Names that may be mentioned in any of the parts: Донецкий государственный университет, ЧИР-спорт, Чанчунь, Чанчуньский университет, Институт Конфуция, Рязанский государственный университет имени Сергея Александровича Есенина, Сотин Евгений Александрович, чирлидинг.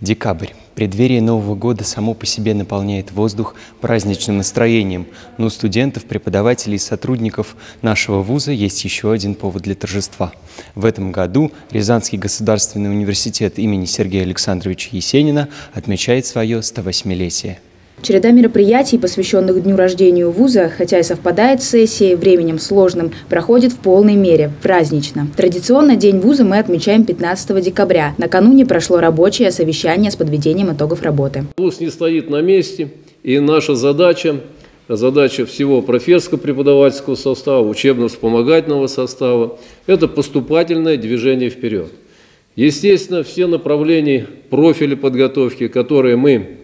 Декабрь. Преддверие Нового года само по себе наполняет воздух праздничным настроением, но у студентов, преподавателей и сотрудников нашего вуза есть еще один повод для торжества. В этом году Рязанский государственный университет имени Сергея Александровича Есенина отмечает свое 108-летие. Череда мероприятий, посвященных дню рождения вуза, хотя и совпадает с сессией, временем сложным, проходит в полной мере, празднично. Традиционно День вуза мы отмечаем 15 декабря. Накануне прошло рабочее совещание с подведением итогов работы. Вуз не стоит на месте, и наша задача всего профессорско-преподавательского состава, учебно-вспомогательного состава – это поступательное движение вперед. Естественно, все направления, профили подготовки, которые мы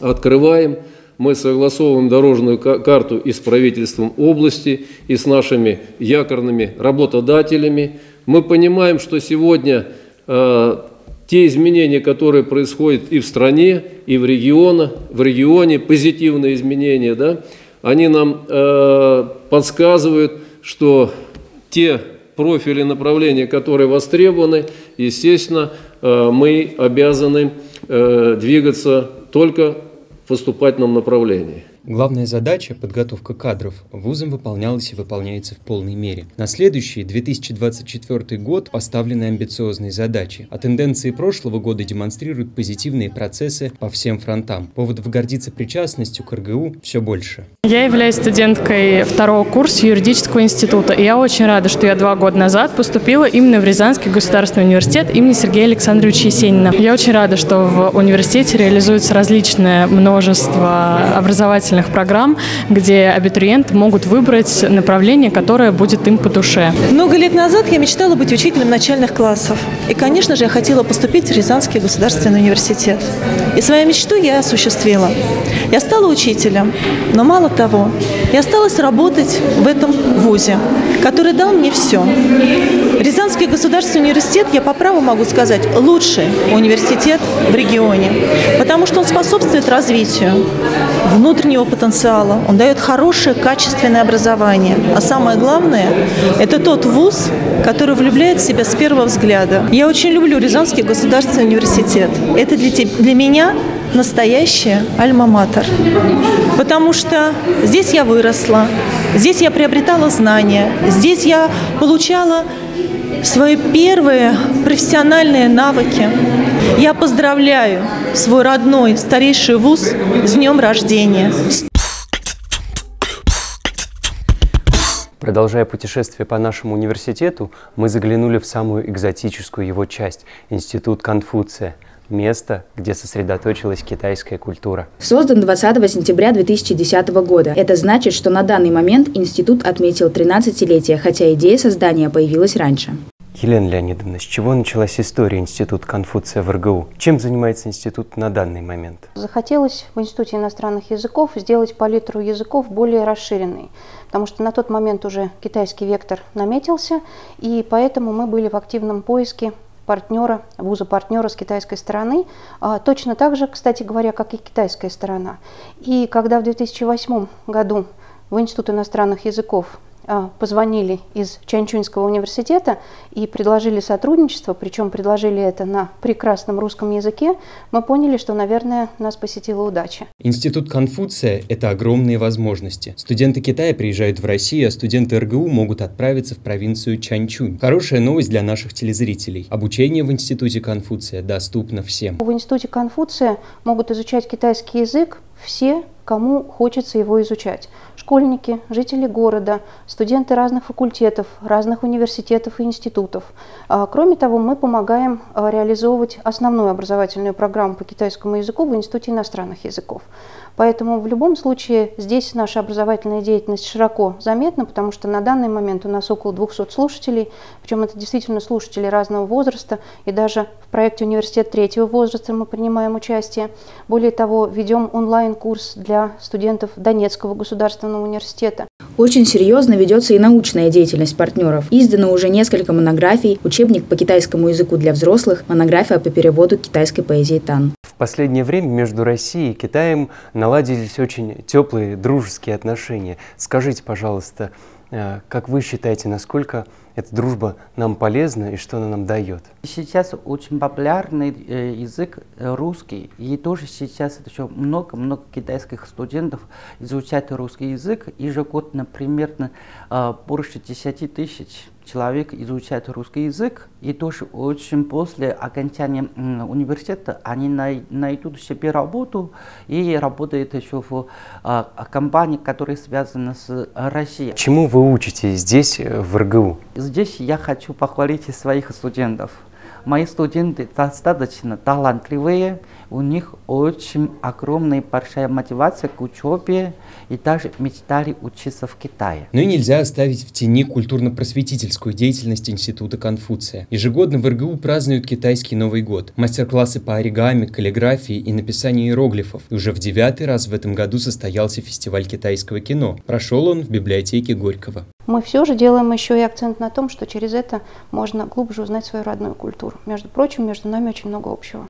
открываем, мы согласовываем дорожную карту и с правительством области, и с нашими якорными работодателями. Мы понимаем, что сегодня те изменения, которые происходят и в стране, и в регионе, позитивные изменения, да, они нам подсказывают, что те профили направления, которые востребованы, естественно, мы обязаны двигаться только в поступательном направлении. Главная задача – подготовка кадров. Вузом выполнялась и выполняется в полной мере. На следующий, 2024 год, поставлены амбициозные задачи. А тенденции прошлого года демонстрируют позитивные процессы по всем фронтам. Поводов гордиться причастностью к РГУ все больше. Я являюсь студенткой второго курса юридического института. И я очень рада, что я 2 года назад поступила именно в Рязанский государственный университет имени Сергея Александровича Есенина. Я очень рада, что в университете реализуется различное множество образовательных программ, где абитуриенты могут выбрать направление, которое будет им по душе. Много лет назад я мечтала быть учителем начальных классов. И, конечно же, я хотела поступить в Рязанский государственный университет. И свою мечту я осуществила. Я стала учителем, но мало того, я осталась работать в этом вузе, который дал мне все. Рязанский государственный университет, я по праву могу сказать, лучший университет в регионе, потому что он способствует развитию внутреннего потенциала, он дает хорошее, качественное образование. А самое главное, это тот вуз, который влюбляет в себя с первого взгляда. Я очень люблю Рязанский государственный университет. Это для меня настоящая альма-матер, потому что здесь я выросла, здесь я приобретала знания, здесь я получала свои первые профессиональные навыки. Я поздравляю свой родной, старейший вуз с днем рождения. Продолжая путешествие по нашему университету, мы заглянули в самую экзотическую его часть – Институт Конфуция. Место, где сосредоточилась китайская культура. Создан 20 сентября 2010 года. Это значит, что на данный момент институт отметил 13-летие, хотя идея создания появилась раньше. Елена Леонидовна, с чего началась история Института Конфуция в РГУ? Чем занимается институт на данный момент? Захотелось в Институте иностранных языков сделать палитру языков более расширенной, потому что на тот момент уже китайский вектор наметился, и поэтому мы были в активном поиске партнера, вуза-партнера с китайской стороны, точно так же, кстати говоря, как и китайская сторона. И когда в 2008 году в Институт иностранных языков позвонили из Чанчуньского университета и предложили сотрудничество, причем предложили это на прекрасном русском языке, мы поняли, что, наверное, нас посетила удача. Институт Конфуция – это огромные возможности. Студенты Китая приезжают в Россию, а студенты РГУ могут отправиться в провинцию Чанчунь. Хорошая новость для наших телезрителей. Обучение в Институте Конфуция доступно всем. В Институте Конфуция могут изучать китайский язык все, кому хочется его изучать. Школьники, жители города, студенты разных факультетов, разных университетов и институтов. Кроме того, мы помогаем реализовывать основную образовательную программу по китайскому языку в Институте иностранных языков. Поэтому в любом случае здесь наша образовательная деятельность широко заметна, потому что на данный момент у нас около 200 слушателей, причем это действительно слушатели разного возраста, и даже в проекте «Университет третьего возраста» мы принимаем участие. Более того, ведем онлайн-курс для студентов Донецкого государственного университета. Очень серьезно ведется и научная деятельность партнеров. Издано уже несколько монографий, учебник по китайскому языку для взрослых, монография по переводу китайской поэзии Тан. В последнее время между Россией и Китаем наладились очень теплые дружеские отношения. Скажите, пожалуйста, как вы считаете, насколько эта дружба нам полезна и что она нам дает. Сейчас очень популярный язык русский, и тоже сейчас еще много-много китайских студентов изучают русский язык. Ежегодно примерно больше 10 тысяч человек изучают русский язык, и тоже очень после окончания университета они найдут себе работу и работают еще в компании, которые связаны с Россией. Чему вы учите здесь, в РГУ? Здесь я хочу похвалить своих студентов. Мои студенты достаточно талантливые, у них очень огромная и большая мотивация к учебе и даже мечтали учиться в Китае. Но и нельзя оставить в тени культурно-просветительскую деятельность Института Конфуция. Ежегодно в РГУ празднуют китайский Новый год, мастер-классы по оригами, каллиграфии и написанию иероглифов. И уже в 9-й раз в этом году состоялся фестиваль китайского кино. Прошел он в библиотеке Горького. Мы все же делаем еще и акцент на том, что через это можно глубже узнать свою родную культуру. Между прочим, между нами очень много общего.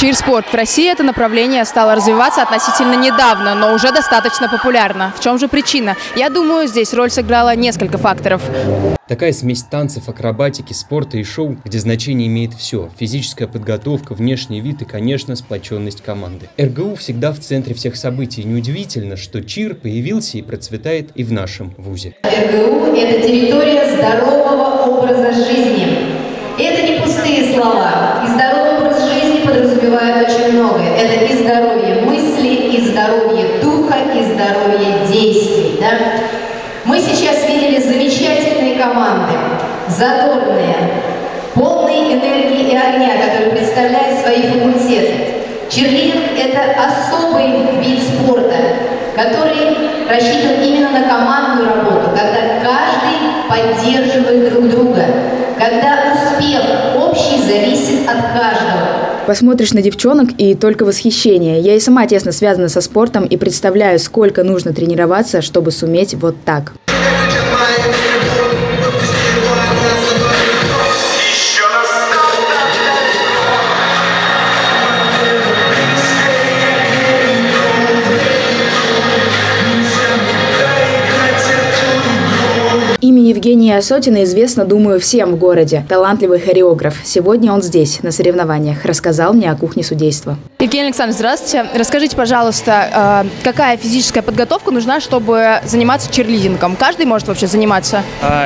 ЧИР-спорт в России это направление стало развиваться относительно недавно, но уже достаточно популярно. В чем же причина? Я думаю, здесь роль сыграло несколько факторов. Такая смесь танцев, акробатики, спорта и шоу, где значение имеет все – физическая подготовка, внешний вид и, конечно, сплоченность команды. РГУ всегда в центре всех событий. Неудивительно, что ЧИР появился и процветает и в нашем вузе. РГУ – это территория здорового образа жизни. Это не пустые слова. И здоровый образ жизни подразумевает очень многое. Это и здоровье мысли, и здоровье духа, и здоровье действий. Да? Мы сейчас видели замечательные команды, задорные, полные энергии и огня, которые представляют свои факультеты. Чирлидинг – это особый вид спорта, который рассчитан именно на командную работу, когда каждый поддерживает друг друга, когда успех общий зависит от каждого. Посмотришь на девчонок и только восхищение. Я и сама тесно связана со спортом и представляю, сколько нужно тренироваться, чтобы суметь вот так. Имя Евгения Сотина известно, думаю, всем в городе. Талантливый хореограф. Сегодня он здесь, на соревнованиях. Рассказал мне о кухне судейства. Евгений Александрович, здравствуйте. Расскажите, пожалуйста, какая физическая подготовка нужна, чтобы заниматься чирлидингом? Каждый может вообще заниматься?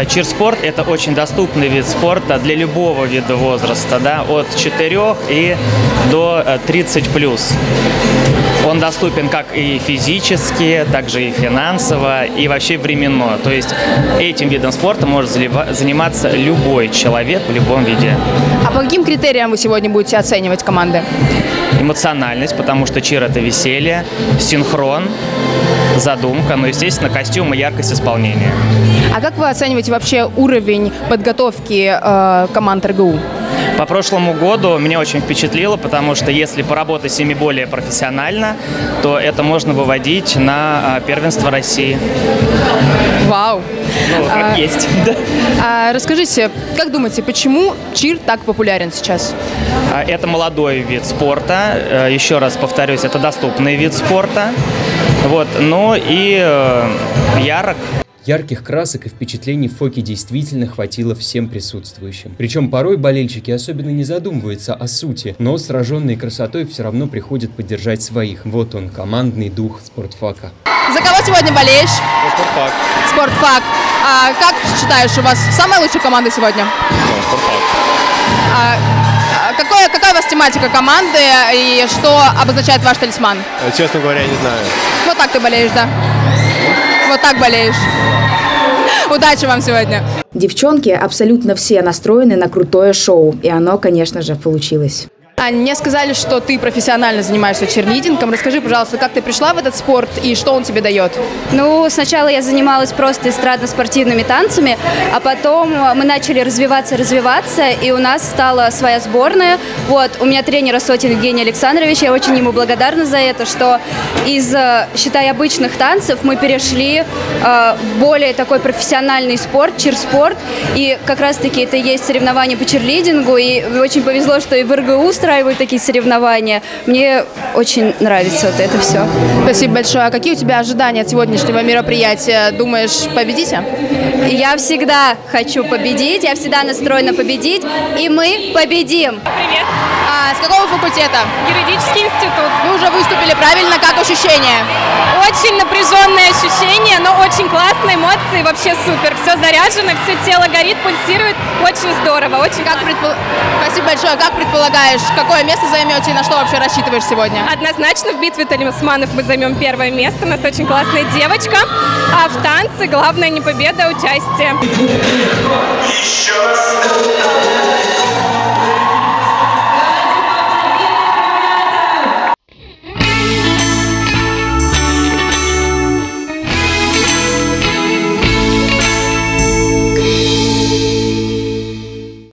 Чир-спорт – это очень доступный вид спорта для любого вида возраста, да, от 4 и до 30+. Он доступен как и физически, также и финансово, и вообще временно. То есть этим видом спорта может заниматься любой человек в любом виде. А по каким критериям вы сегодня будете оценивать команды? Эмоциональность, потому что ЧИР – это веселье, синхрон, задумка, ну, естественно, костюм и яркость исполнения. А как вы оцениваете вообще уровень подготовки команд РГУ? По прошлому году меня очень впечатлило, потому что если поработать с ними более профессионально, то это можно выводить на первенство России. Вау! Ну, как есть. Расскажите, как думаете, почему ЧИР так популярен сейчас? Это молодой вид спорта. Еще раз повторюсь, это доступный вид спорта. Вот, ну и ярок. Ярких красок и впечатлений в фоке действительно хватило всем присутствующим. Причем порой болельщики особенно не задумываются о сути, но сраженные красотой все равно приходят поддержать своих. Вот он, командный дух спортфака. За кого сегодня болеешь? За спортфак. Спортфак. А как считаешь, у вас самая лучшая команда сегодня? Да, спортфак. Какая у вас тематика команды и что обозначает ваш талисман? Честно говоря, не знаю. Вот так ты болеешь, да? Вот так болеешь. Удачи вам сегодня. Девчонки абсолютно все настроены на крутое шоу. И оно, конечно же, получилось. Ань, мне сказали, что ты профессионально занимаешься чирлидингом. Расскажи, пожалуйста, как ты пришла в этот спорт и что он тебе дает? Ну, сначала я занималась просто эстрадно-спортивными танцами, а потом мы начали развиваться, и у нас стала своя сборная. Вот, у меня тренер Сотин Евгений Александрович, я очень ему благодарна за это, что из, считай, обычных танцев мы перешли в более такой профессиональный спорт, чир-спорт, и как раз-таки это и есть соревнования по чирлидингу, и очень повезло, что и в РГУ устраивают такие соревнования. Мне очень нравится вот это все. Спасибо большое. А какие у тебя ожидания от сегодняшнего мероприятия? Думаешь, победите? Я всегда хочу победить, я всегда настроена победить, и мы победим. Привет. С какого факультета? Юридический институт. Вы уже выступили, правильно? Как ощущения? Очень напряженные ощущения, но очень классные эмоции, вообще супер. Все заряжено, все тело горит, пульсирует. Очень здорово. Очень как Спасибо большое. Как предполагаешь, какое место займете и на что вообще рассчитываешь сегодня? Однозначно в битве талисманов мы займем первое место. У нас очень классная девочка. А в танце главное не победа, а участие. Еще раз.